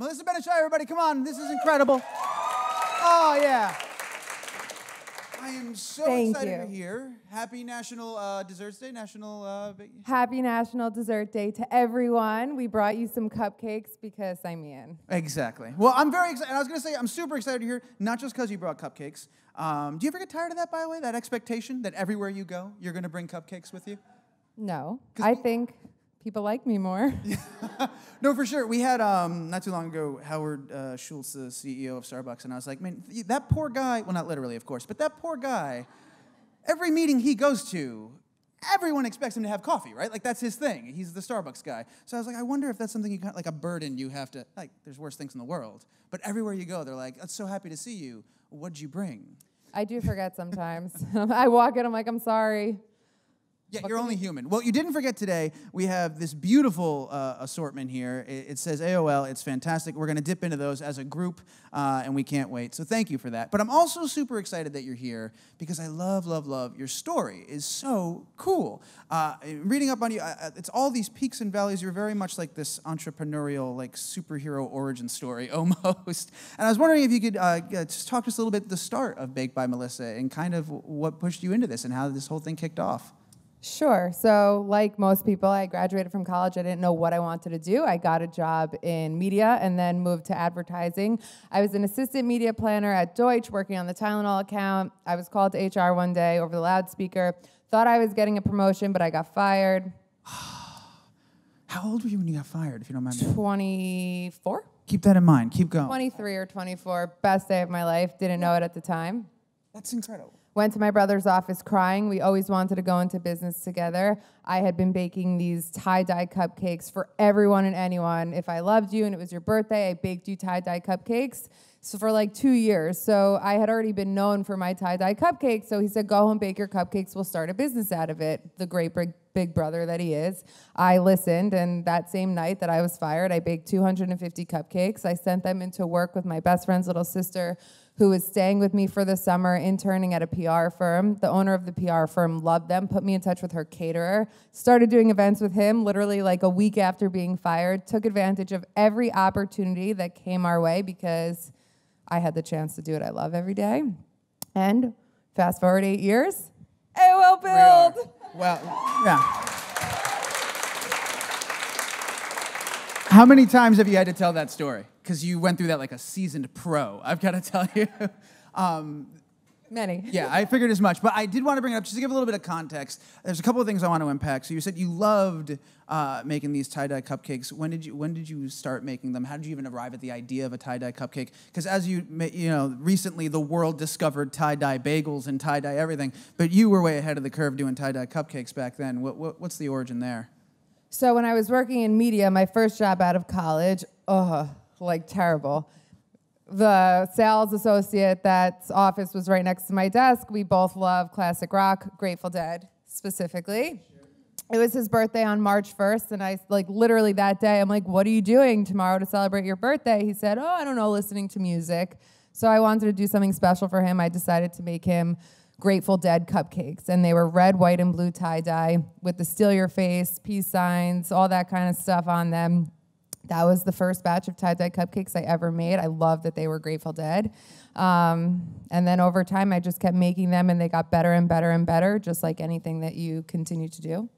Melissa Ben-Ishay, everybody, come on. This is incredible. Oh, yeah. I am so excited to hear. Happy National Desserts Day. Happy National Dessert Day to everyone. We brought you some cupcakes because I'm Ian. Exactly. Well, I'm very excited. I was going to say, I'm super excited to hear, not just because you brought cupcakes. Do you ever get tired of that, by the way? That expectation that everywhere you go, you're going to bring cupcakes with you? No. I think people like me more. No, for sure. We had, not too long ago, Howard Schultz, the CEO of Starbucks, and I was like, man, that poor guy, well, not literally, of course, but that poor guy, every meeting he goes to, everyone expects him to have coffee, right? Like, that's his thing. He's the Starbucks guy. So I was like, I wonder if that's something you got, like a burden you have to, like, there's worse things in the world. But everywhere you go, they're like, I'm so happy to see you. What'd you bring? I do forget sometimes. I walk in, I'm like, I'm sorry. Yeah, you're only human. Well, you didn't forget today. We have this beautiful assortment here. It says AOL. It's fantastic. We're going to dip into those as a group, and we can't wait. So thank you for that. But I'm also super excited that you're here because I love, love, love your story. It's so cool. Reading up on you, it's all these peaks and valleys. You're very much like this entrepreneurial, like superhero origin story almost. And I was wondering if you could just talk to us a little bit at the start of Baked by Melissa and kind of what pushed you into this and how this whole thing kicked off. Sure. So like most people, I graduated from college. I didn't know what I wanted to do. I got a job in media and then moved to advertising. I was an assistant media planner at Deutsch working on the Tylenol account. I was called to HR one day over the loudspeaker. Thought I was getting a promotion, but I got fired. How old were you when you got fired, if you don't mind me? 24. Keep that in mind. Keep going. 23 or 24. Best day of my life. Didn't know it at the time. That's incredible. Went to my brother's office crying. We always wanted to go into business together. I had been baking these tie-dye cupcakes for everyone and anyone. If I loved you and it was your birthday, I baked you tie-dye cupcakes. So for like 2 years. So I had already been known for my tie-dye cupcakes. So he said, go home, bake your cupcakes. We'll start a business out of it. The great big brother that he is. I listened. And that same night that I was fired, I baked 250 cupcakes. I sent them into work with my best friend's little sister, who was staying with me for the summer, interning at a PR firm. The owner of the PR firm loved them, put me in touch with her caterer, started doing events with him literally like a week after being fired, took advantage of every opportunity that came our way because I had the chance to do what I love every day. And fast forward 8 years, AOL BUILD! Well, yeah. How many times have you had to tell that story? Because you went through that like a seasoned pro, I've got to tell you. Many. Yeah, I figured as much. But I did want to bring it up just to give a little bit of context. There's a couple of things I want to unpack. So you said you loved making these tie-dye cupcakes. When did you start making them? How did you even arrive at the idea of a tie-dye cupcake? Because as you know, recently the world discovered tie-dye bagels and tie-dye everything. But you were way ahead of the curve doing tie-dye cupcakes back then. What's the origin there? So when I was working in media, my first job out of college, like terrible. The sales associate that's office was right next to my desk. We both love classic rock, Grateful Dead specifically. It was his birthday on March 1st, and I like literally that day, I'm like, what are you doing tomorrow to celebrate your birthday? He said, oh, I don't know, listening to music. So I wanted to do something special for him. I decided to make him Grateful Dead cupcakes, and they were red, white, and blue tie-dye with the steal your face, peace signs, all that kind of stuff on them. That was the first batch of tie-dye cupcakes I ever made. I loved that they were Grateful Dead. And then over time, I just kept making them, and they got better and better and better, just like anything that you continue to do.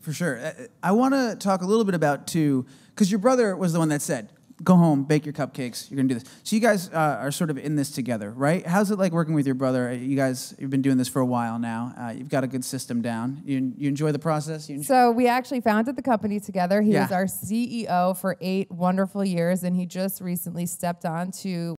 For sure. I want to talk a little bit about, too, because your brother was the one that said, go home, bake your cupcakes, you're going to do this. So you guys are sort of in this together, right? How's it like working with your brother? You guys, you've been doing this for a while now. You've got a good system down. You enjoy the process? So we actually founded the company together. He was our CEO for 8 wonderful years, and he just recently stepped on to